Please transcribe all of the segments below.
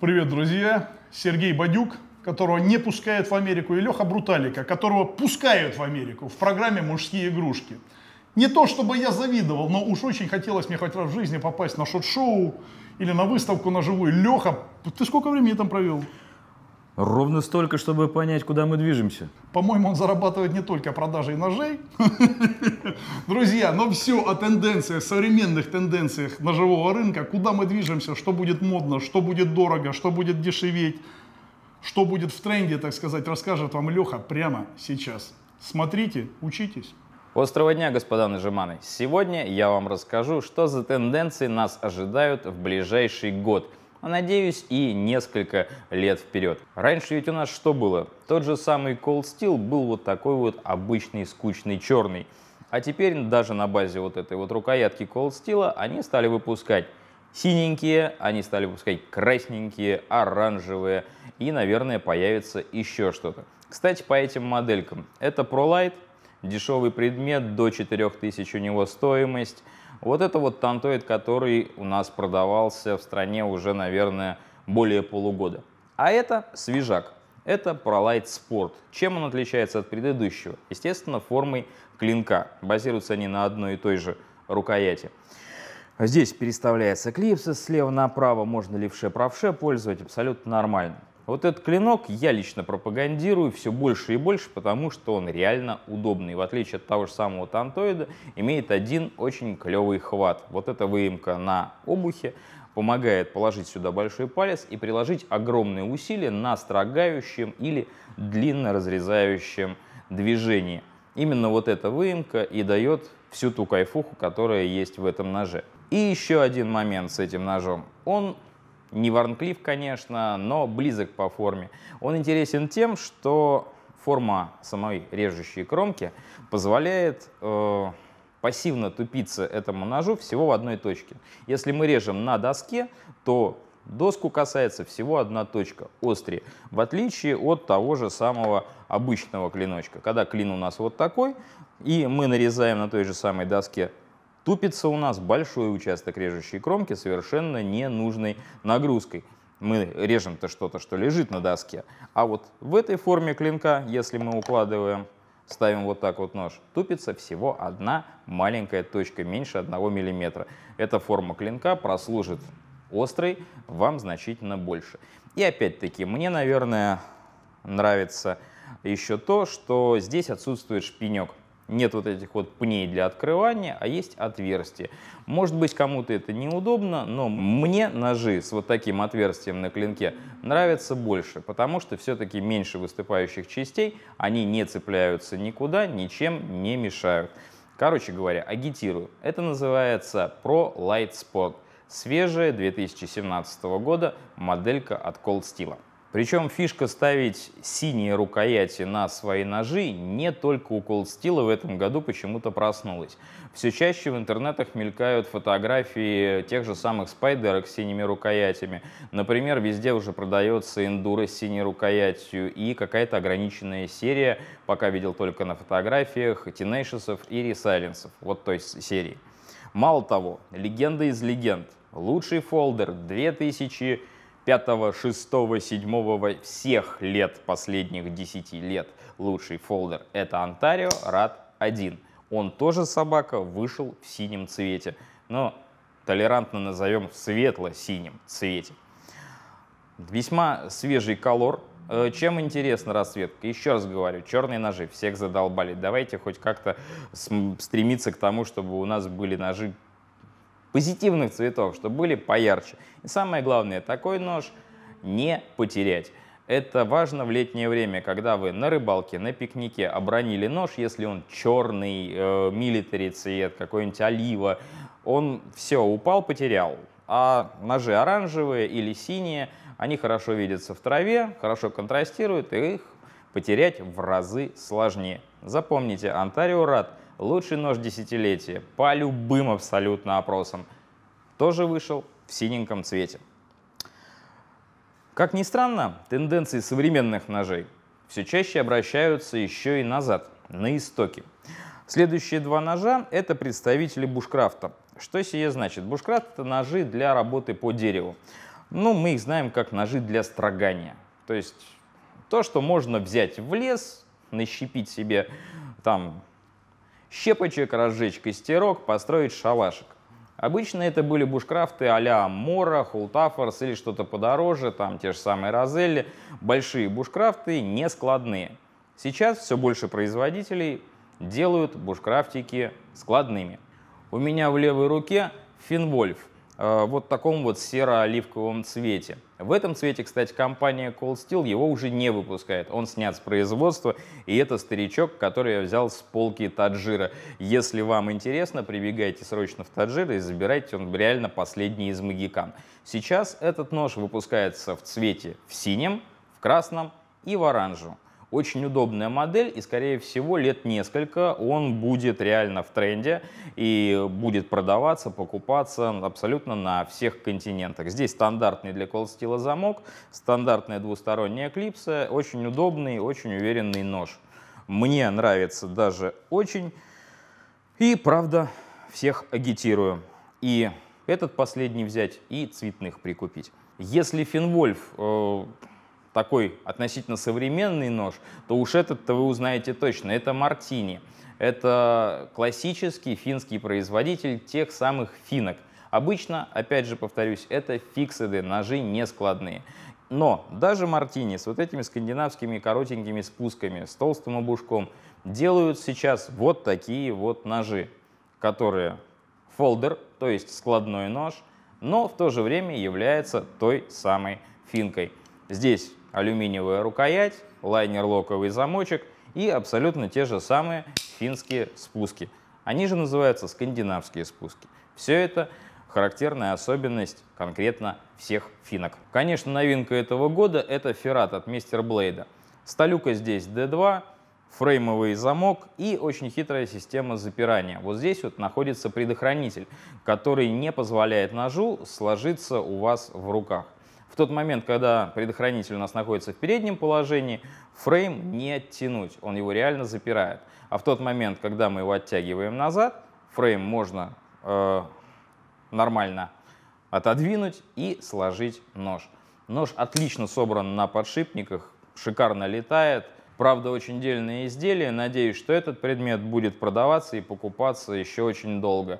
Привет, друзья! Сергей Бадюк, которого не пускают в Америку, и Леха Бруталика, которого пускают в Америку в программе «Мужские игрушки». Не то чтобы я завидовал, но уж очень хотелось мне хоть раз в жизни попасть на шот-шоу или на выставку на живую. Леха, ты сколько времени там провел? Ровно столько, чтобы понять, куда мы движемся. По-моему, он зарабатывает не только продажей ножей. Друзья, но все о тенденциях, современных тенденциях ножевого рынка, куда мы движемся, что будет модно, что будет дорого, что будет дешеветь, что будет в тренде, так сказать, расскажет вам Леха прямо сейчас. Смотрите, учитесь. Острого дня, господа ножеманы! Сегодня я вам расскажу, что за тенденции нас ожидают в ближайший год, а надеюсь и несколько лет вперед. Раньше ведь у нас что было? Тот же самый Cold Steel был вот такой вот обычный скучный черный. А теперь даже на базе вот этой вот рукоятки Cold Steel они стали выпускать синенькие, они стали выпускать красненькие, оранжевые и, наверное, появится еще что-то. Кстати, по этим моделькам. Это Pro Light. Дешевый предмет, до 4000 у него стоимость. Вот это вот тантоид, который у нас продавался в стране уже, наверное, более полугода. А это свежак. Это Pro Lite Sport. Чем он отличается от предыдущего? Естественно, формой клинка. Базируются они на одной и той же рукояти. Здесь переставляется клипсы слева направо. Можно левше-правше пользовать абсолютно нормально. Вот этот клинок я лично пропагандирую все больше и больше, потому что он реально удобный. В отличие от того же самого тантоида, имеет один очень клевый хват. Вот эта выемка на обухе помогает положить сюда большой палец и приложить огромные усилия на строгающем или длинно разрезающем движении. Именно вот эта выемка и дает всю ту кайфуху, которая есть в этом ноже. И еще один момент с этим ножом. Он не Ван Клифф, конечно, но близок по форме. Он интересен тем, что форма самой режущей кромки позволяет пассивно тупиться этому ножу всего в одной точке. Если мы режем на доске, то доску касается всего одна точка, острие. В отличие от того же самого обычного клиночка. Когда клин у нас вот такой, и мы нарезаем на той же самой доске, тупится у нас большой участок режущей кромки совершенно ненужной нагрузкой. Мы режем-то что-то, что лежит на доске. А вот в этой форме клинка, если мы укладываем, ставим вот так вот нож, тупится всего одна маленькая точка, меньше 1 мм. Эта форма клинка прослужит острой вам значительно больше. И опять-таки, мне, наверное, нравится еще то, что здесь отсутствует шпинек. Нет вот этих вот пней для открывания, а есть отверстие. Может быть, кому-то это неудобно, но мне ножи с вот таким отверстием на клинке нравятся больше, потому что все-таки меньше выступающих частей, они не цепляются никуда, ничем не мешают. Короче говоря, агитирую. Это называется Pro Lite Sport. Свежая 2017 года моделька от Cold Steel. Причем фишка ставить синие рукояти на свои ножи не только у Cold Steel в этом году почему-то проснулась. Все чаще в интернетах мелькают фотографии тех же самых Spyderco с синими рукоятями. Например, везде уже продается эндуро с синей рукоятью и какая-то ограниченная серия, пока видел только на фотографиях, Tenacious и Resilience, вот той серии. Мало того, легенда из легенд. Лучший фолдер 2005, 2006, 2007, всех лет, последних 10 лет лучший фолдер — это Ontario RAT 1. Он тоже, собака, вышел в синем цвете, но толерантно назовем в светло-синем цвете. Весьма свежий колор. Чем интересна расцветка? Еще раз говорю, черные ножи всех задолбали. Давайте хоть как-то стремиться к тому, чтобы у нас были ножи позитивных цветов, чтобы были поярче. И самое главное, такой нож не потерять. Это важно в летнее время, когда вы на рыбалке, на пикнике обронили нож, если он черный, милитари цвет, какой-нибудь олива, он все, упал, потерял. А ножи оранжевые или синие, они хорошо видятся в траве, хорошо контрастируют, и их потерять в разы сложнее. Запомните, Ontario RAT. Лучший нож десятилетия по любым абсолютно опросам тоже вышел в синеньком цвете. Как ни странно, тенденции современных ножей все чаще обращаются еще и назад, на истоки. Следующие два ножа — это представители бушкрафта. Что сие значит? Бушкрафт — это ножи для работы по дереву. Ну, мы их знаем как ножи для строгания. То есть то, что можно взять в лес, нащепить себе там щепочек, разжечь костерок, построить шалашик. Обычно это были бушкрафты а-ля Мора, Холтафорс или что-то подороже, там те же самые Розелли. Большие бушкрафты, нескладные. Сейчас все больше производителей делают бушкрафтики складными. У меня в левой руке Финвольф, вот в таком вот серо-оливковом цвете. В этом цвете, кстати, компания Cold Steel его уже не выпускает. Он снят с производства, и это старичок, который я взял с полки Таджира. Если вам интересно, прибегайте срочно в Таджир и забирайте, он реально последний из магикан. Сейчас этот нож выпускается в цвете в синем, в красном и в оранжевом. Очень удобная модель, и, скорее всего, лет несколько он будет реально в тренде и будет продаваться, покупаться абсолютно на всех континентах. Здесь стандартный для Cold Steel замок, стандартная двусторонняя клипса, очень удобный, очень уверенный нож. Мне нравится даже очень, и, правда, всех агитирую. И этот последний взять, и цветных прикупить. Если Финвольф... такой относительно современный нож, то уж этот-то вы узнаете точно. Это Marttiini. Это классический финский производитель тех самых финок. Обычно, опять же повторюсь, это фикседы, ножи не складные. Но даже Marttiini с вот этими скандинавскими коротенькими спусками, с толстым обушком, делают сейчас вот такие вот ножи, которые фолдер, то есть складной нож, но в то же время является той самой финкой. Здесь алюминиевая рукоять, лайнер-локовый замочек и абсолютно те же самые финские спуски. Они же называются скандинавские спуски. Все это характерная особенность конкретно всех финок. Конечно, новинка этого года – это Ferrat от Mr.Blade. Сталюка здесь D2, фреймовый замок и очень хитрая система запирания. Вот здесь вот находится предохранитель, который не позволяет ножу сложиться у вас в руках. В тот момент, когда предохранитель у нас находится в переднем положении, фрейм не оттянуть, он его реально запирает. А в тот момент, когда мы его оттягиваем назад, фрейм можно нормально отодвинуть и сложить нож. Нож отлично собран на подшипниках, шикарно летает. Правда, очень дельное изделие. Надеюсь, что этот предмет будет продаваться и покупаться еще очень долго.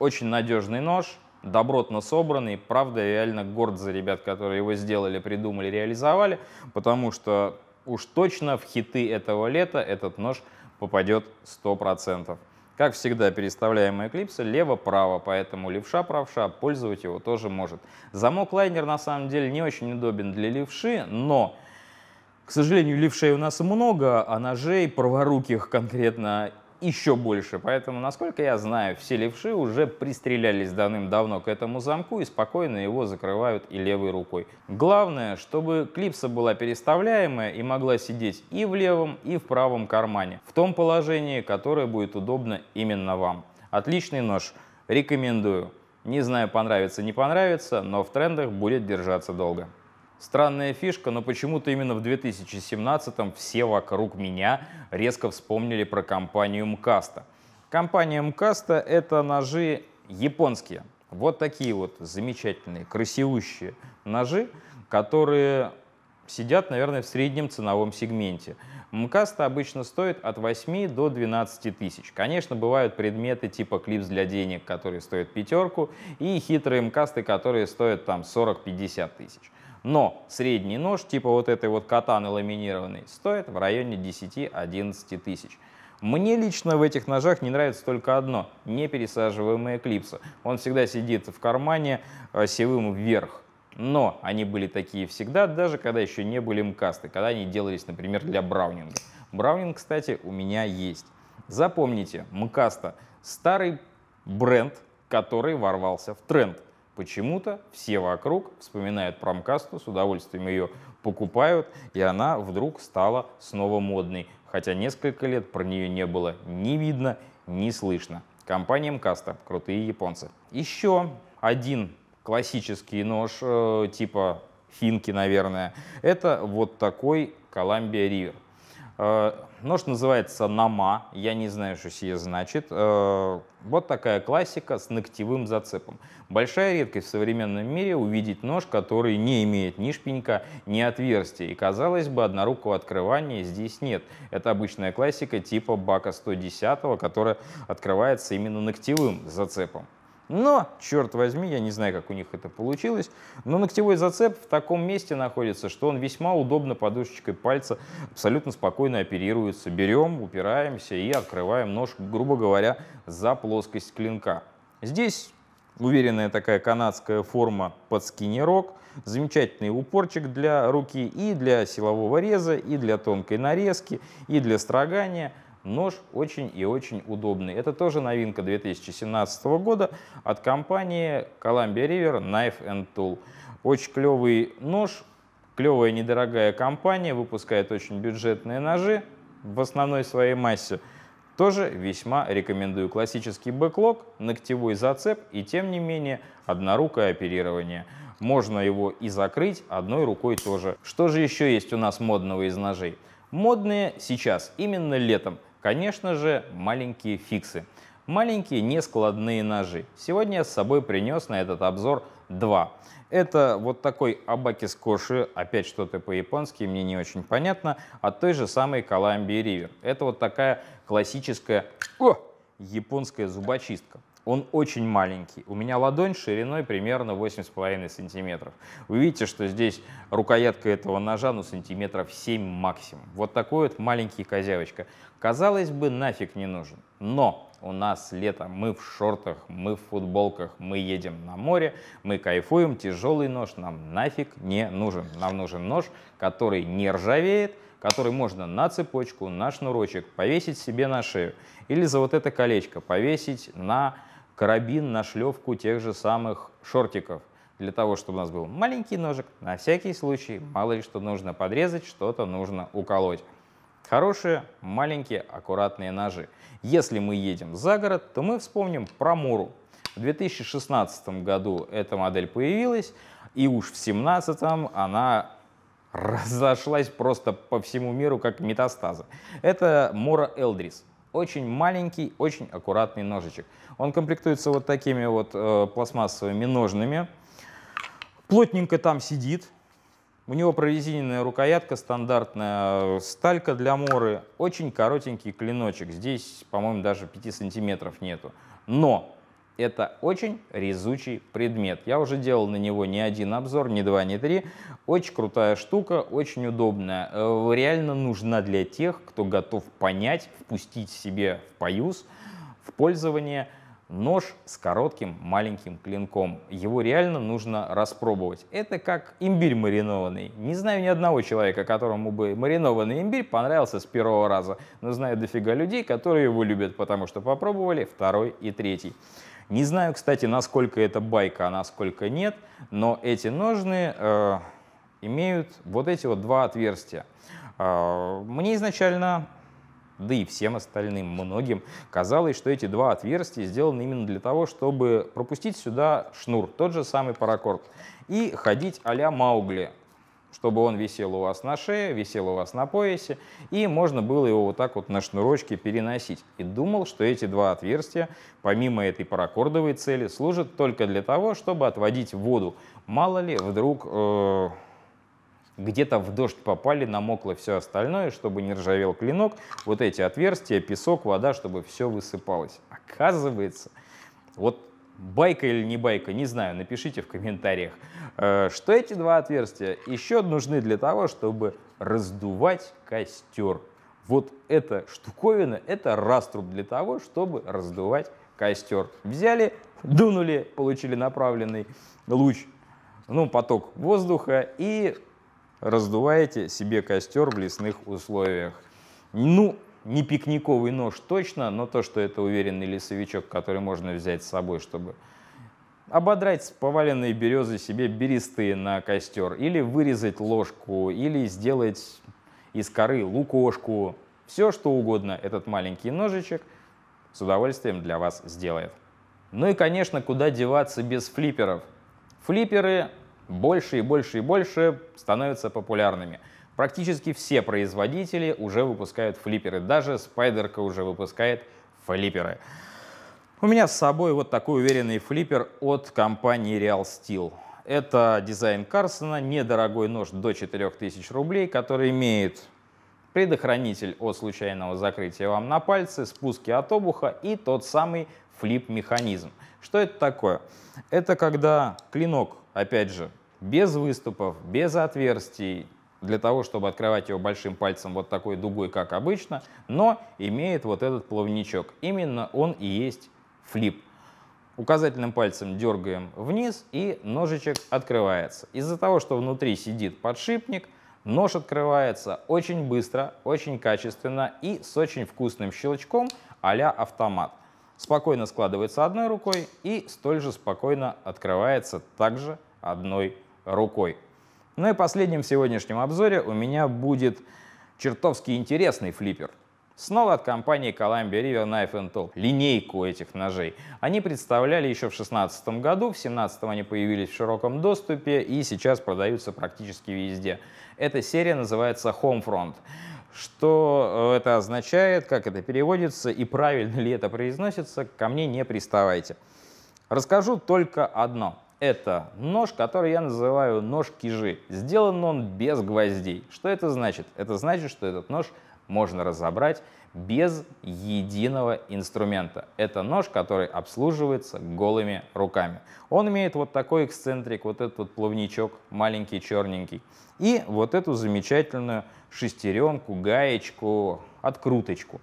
Очень надежный нож. Добротно собранный, правда, реально горд за ребят, которые его сделали, придумали, реализовали, потому что уж точно в хиты этого лета этот нож попадет 100%. Как всегда, переставляемая клипса лево-право, поэтому левша-правша пользовать его тоже может. Замок-лайнер на самом деле не очень удобен для левши, но, к сожалению, левшей у нас много, а ножей праворуких конкретно еще больше, поэтому, насколько я знаю, все левши уже пристрелялись давным-давно к этому замку и спокойно его закрывают и левой рукой. Главное, чтобы клипса была переставляемая и могла сидеть и в левом, и в правом кармане, в том положении, которое будет удобно именно вам. Отличный нож, рекомендую. Не знаю, понравится, не понравится, но в трендах будет держаться долго. Странная фишка, но почему-то именно в 2017-м все вокруг меня резко вспомнили про компанию Mcusta. Компания Mcusta — это ножи японские. Вот такие вот замечательные, красивущие ножи, которые сидят, наверное, в среднем ценовом сегменте. Mcusta обычно стоит от 8 до 12 тысяч. Конечно, бывают предметы типа клипс для денег, которые стоят пятерку, и хитрые Mcusta, которые стоят там 40-50 тысяч. Но средний нож, типа вот этой вот катаны ламинированной, стоит в районе 10-11 тысяч. Мне лично в этих ножах не нравится только одно – непересаживаемая клипса. Он всегда сидит в кармане севым вверх. Но они были такие всегда, даже когда еще не были Mcusta, когда они делались, например, для Браунинга. Браунинг, кстати, у меня есть. Запомните, Mcusta – старый бренд, который ворвался в тренд. Почему-то все вокруг вспоминают про Mcusta, с удовольствием ее покупают, и она вдруг стала снова модной. Хотя несколько лет про нее не было ни видно, ни слышно. Компания Mcusta, крутые японцы. Еще один классический нож, типа финки, наверное, это вот такой Columbia River. Нож называется Нома, я не знаю, что сие значит. Вот такая классика с ногтевым зацепом. Большая редкость в современном мире увидеть нож, который не имеет ни шпинька, ни отверстия. И, казалось бы, однорукого открывания здесь нет. Это обычная классика типа бака 110, которая открывается именно ногтевым зацепом. Но, черт возьми, я не знаю, как у них это получилось, но ногтевой зацеп в таком месте находится, что он весьма удобно подушечкой пальца абсолютно спокойно оперируется. Берем, упираемся и открываем нож, грубо говоря, за плоскость клинка. Здесь уверенная такая канадская форма под скинерок, замечательный упорчик для руки и для силового реза, и для тонкой нарезки, и для строгания. Нож очень и очень удобный. Это тоже новинка 2017 года от компании Columbia River Knife and Tool. Очень клевый нож, клевая недорогая компания, выпускает очень бюджетные ножи в основной своей массе. Тоже весьма рекомендую. Классический бэклок, ногтевой зацеп и, тем не менее, однорукое оперирование. Можно его и закрыть одной рукой тоже. Что же еще есть у нас модного из ножей? Модные сейчас, именно летом. Конечно же, маленькие фиксы. Маленькие нескладные ножи. Сегодня я с собой принес на этот обзор два. Это вот такой абаки с коши, опять что-то по-японски, мне не очень понятно, от той же самой Columbia River. Это вот такая классическая японская зубочистка. Он очень маленький. У меня ладонь шириной примерно 8,5 сантиметров. Вы видите, что здесь рукоятка этого ножа, ну, сантиметров 7 максимум. Вот такой вот маленький козявочка. Казалось бы, нафиг не нужен. Но у нас лето, мы в шортах, мы в футболках, мы едем на море, мы кайфуем. Тяжелый нож нам нафиг не нужен. Нам нужен нож, который не ржавеет, который можно на цепочку, на шнурочек повесить себе на шею. Или за вот это колечко повесить на карабин, на шлевку тех же самых шортиков, для того, чтобы у нас был маленький ножик, на всякий случай, мало ли что нужно подрезать, что-то нужно уколоть. Хорошие, маленькие, аккуратные ножи. Если мы едем за город, то мы вспомним про Мору. В 2016 году эта модель появилась, и уж в 2017 она разошлась просто по всему миру, как метастазы. Это Мора Элдрис. Очень маленький, очень аккуратный ножичек. Он комплектуется вот такими вот пластмассовыми ножными. Плотненько там сидит. У него прорезиненная рукоятка, стандартная сталька для моры. Очень коротенький клиночек. Здесь, по-моему, даже 5 сантиметров нету. Но это очень резучий предмет. Я уже делал на него не один обзор, не два, не три. Очень крутая штука, очень удобная. Реально нужна для тех, кто готов понять, впустить себе в поюз, в пользование нож с коротким маленьким клинком. Его реально нужно распробовать. Это как имбирь маринованный. Не знаю ни одного человека, которому бы маринованный имбирь понравился с первого раза. Но знаю дофига людей, которые его любят, потому что попробовали второй и третий. Не знаю, кстати, насколько это байка, а насколько нет, но эти ножны имеют вот эти вот два отверстия. Мне изначально, да и всем остальным, многим, казалось, что эти два отверстия сделаны именно для того, чтобы пропустить сюда шнур, тот же самый паракорд, и ходить а-ля Маугли, чтобы он висел у вас на шее, висел у вас на поясе, и можно было его вот так вот на шнурочке переносить. И думал, что эти два отверстия, помимо этой паракордовой цели, служат только для того, чтобы отводить воду. Мало ли, вдруг где-то в дождь попали, намокло все остальное, чтобы не ржавел клинок, вот эти отверстия, песок, вода, чтобы все высыпалось. Оказывается, вот байка или не байка, не знаю, напишите в комментариях, что эти два отверстия еще нужны для того, чтобы раздувать костер. Вот эта штуковина, это раструб для того, чтобы раздувать костер. Взяли, дунули, получили направленный луч, ну, поток воздуха, и раздуваете себе костер в лесных условиях. Ну, не пикниковый нож точно, но то, что это уверенный лесовичок, который можно взять с собой, чтобы ободрать с поваленной березы себе бересты на костер, или вырезать ложку, или сделать из коры лукошку. Все, что угодно, этот маленький ножичек с удовольствием для вас сделает. Ну и, конечно, куда деваться без флипперов? Флипперы больше и больше становятся популярными. Практически все производители уже выпускают флипперы, даже Spyderco уже выпускает флипперы. У меня с собой вот такой уверенный флиппер от компании Real Steel. Это дизайн Карсона, недорогой нож до 4000 рублей, который имеет предохранитель от случайного закрытия вам на пальцы, спуски от обуха и тот самый флип-механизм. Что это такое? Это когда клинок, опять же, без выступов, без отверстий, для того, чтобы открывать его большим пальцем вот такой дугой, как обычно, но имеет вот этот плавничок. Именно он и есть флип. Указательным пальцем дергаем вниз, и ножичек открывается. Из-за того, что внутри сидит подшипник, нож открывается очень быстро, очень качественно и с очень вкусным щелчком а-ля автомат. Спокойно складывается одной рукой и столь же спокойно открывается также одной рукой. Ну и последним в сегодняшнем обзоре у меня будет чертовски интересный флиппер. Снова от компании Columbia River Knife and Tool. Линейку этих ножей они представляли еще в 2016 году, в 2017 они появились в широком доступе и сейчас продаются практически везде. Эта серия называется Homefront. Что это означает, как это переводится и правильно ли это произносится, ко мне не приставайте. Расскажу только одно. Это нож, который я называю нож кижи. Сделан он без гвоздей. Что это значит? Это значит, что этот нож можно разобрать без единого инструмента. Это нож, который обслуживается голыми руками. Он имеет вот такой эксцентрик, вот этот вот плавничок маленький, черненький. И вот эту замечательную шестеренку, гаечку, откруточку.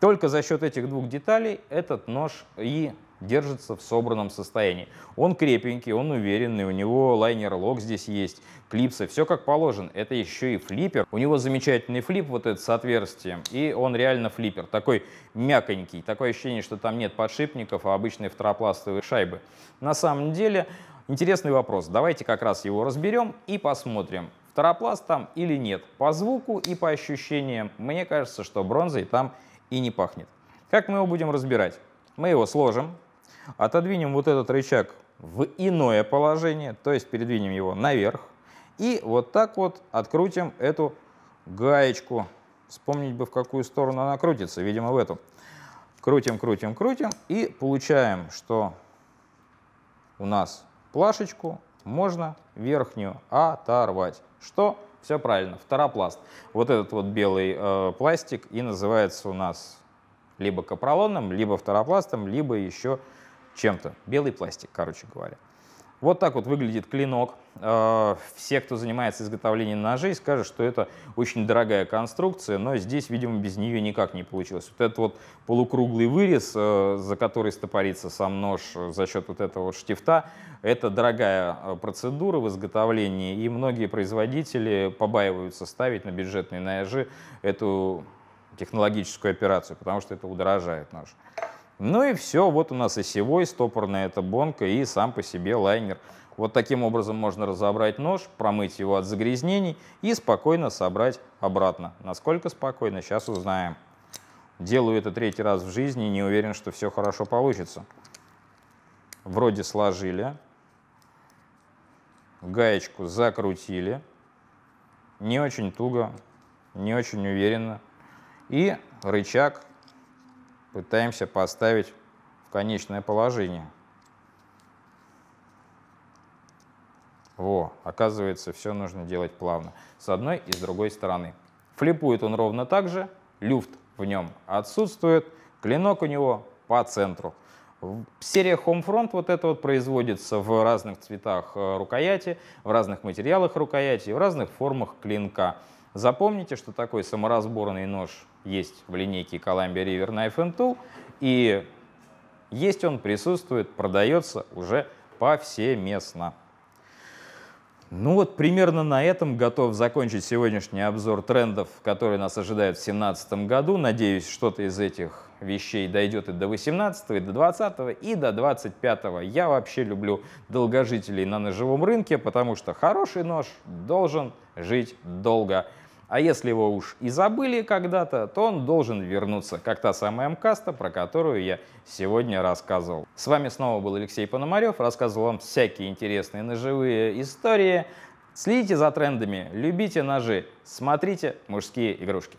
Только за счет этих двух деталей этот нож и держится в собранном состоянии. Он крепенький, он уверенный, у него лайнер-лок здесь есть, клипсы, все как положено. Это еще и флиппер. У него замечательный флип вот этот с отверстием, и он реально флиппер, такой мяконький. Такое ощущение, что там нет подшипников, а обычные второпластовые шайбы. На самом деле, интересный вопрос. Давайте как раз его разберем и посмотрим, второпласт там или нет. По звуку и по ощущениям, мне кажется, что бронзой там и не пахнет. Как мы его будем разбирать? Мы его сложим. Отодвинем вот этот рычаг в иное положение, то есть передвинем его наверх. И вот так вот открутим эту гаечку. Вспомнить бы, в какую сторону она крутится, видимо, в эту. Крутим, крутим, крутим и получаем, что у нас плашечку можно верхнюю оторвать. Что? Все правильно, второпласт. Вот этот вот белый пластик и называется у нас либо капролоном, либо второпластом, либо еще чем-то. Белый пластик, короче говоря. Вот так вот выглядит клинок. Все, кто занимается изготовлением ножей, скажут, что это очень дорогая конструкция, но здесь, видимо, без нее никак не получилось. Вот этот вот полукруглый вырез, за который стопорится сам нож за счет вот этого вот штифта, это дорогая процедура в изготовлении, и многие производители побаиваются ставить на бюджетные ножи эту технологическую операцию, потому что это удорожает нож. Ну и все, вот у нас осевой, стопорная эта бонка и сам по себе лайнер. Вот таким образом можно разобрать нож, промыть его от загрязнений и спокойно собрать обратно. Насколько спокойно, сейчас узнаем. Делаю это третий раз в жизни, не уверен, что все хорошо получится. Вроде сложили, гаечку закрутили, не очень туго, не очень уверенно. И рычаг пытаемся поставить в конечное положение. Во, оказывается, все нужно делать плавно. С одной и с другой стороны. Флипует он ровно так же, люфт в нем отсутствует, клинок у него по центру. Серия Homefront вот это вот производится в разных цветах рукояти, в разных материалах рукояти, в разных формах клинка. Запомните, что такой саморазборный нож есть в линейке Columbia River Knife and Tool, и есть он, присутствует, продается уже повсеместно. Ну вот примерно на этом готов закончить сегодняшний обзор трендов, которые нас ожидают в 2017 году. Надеюсь, что-то из этих вещей дойдет и до 18, и до 20, и до 25. Я вообще люблю долгожителей на ножевом рынке, потому что хороший нож должен жить долго. А если его уж и забыли когда-то, то он должен вернуться, как та самая Mcusta, про которую я сегодня рассказывал. С вами снова был Алексей Пономарев, рассказывал вам всякие интересные ножевые истории. Следите за трендами, любите ножи, смотрите мужские игрушки.